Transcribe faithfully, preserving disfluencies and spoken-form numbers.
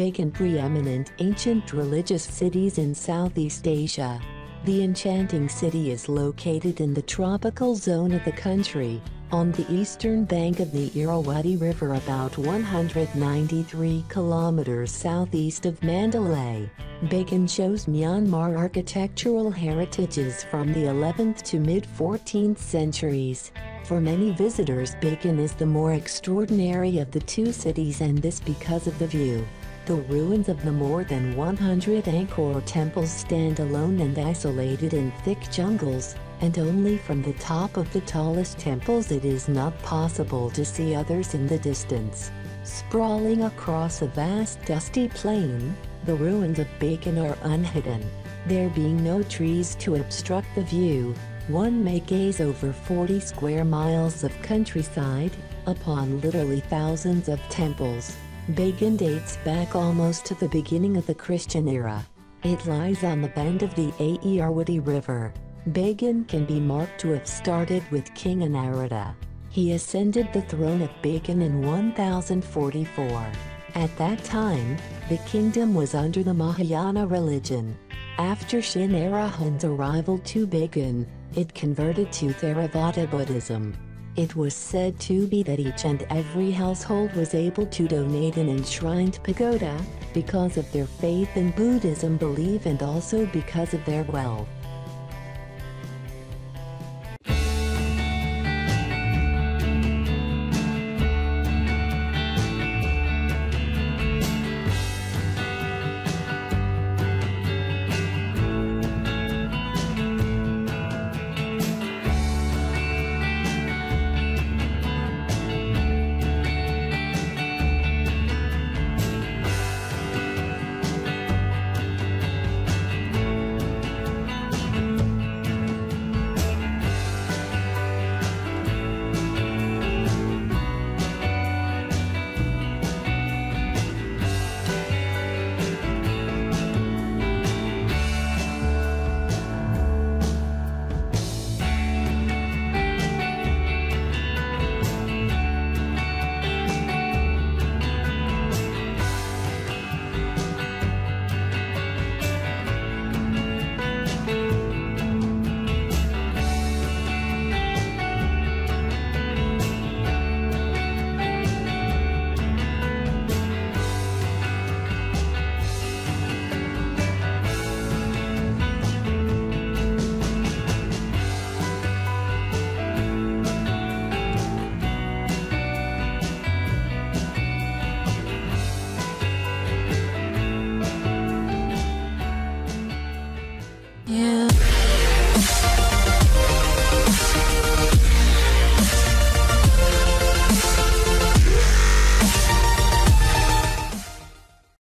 Bagan, preeminent ancient religious cities in Southeast Asia. The enchanting city is located in the tropical zone of the country, on the eastern bank of the Irrawaddy River, about one hundred ninety-three kilometers southeast of Mandalay. Bagan shows Myanmar architectural heritages from the eleventh to mid-fourteenth centuries. For many visitors, Bagan is the more extraordinary of the two cities, and this because of the view. The ruins of the more than one hundred Angkor temples stand alone and isolated in thick jungles, and only from the top of the tallest temples it is not possible to see others in the distance. Sprawling across a vast dusty plain, the ruins of Bagan are unhidden. There being no trees to obstruct the view, one may gaze over forty square miles of countryside, upon literally thousands of temples. Bagan dates back almost to the beginning of the Christian era. It lies on the bend of the Ayeyarwady River. Bagan can be marked to have started with King Anawrahta. He ascended the throne of Bagan in one thousand forty-four. At that time, the kingdom was under the Mahayana religion. After Shinarahan's arrival to Bagan, it converted to Theravada Buddhism. It was said to be that each and every household was able to donate an enshrined pagoda, because of their faith in Buddhism belief and also because of their wealth.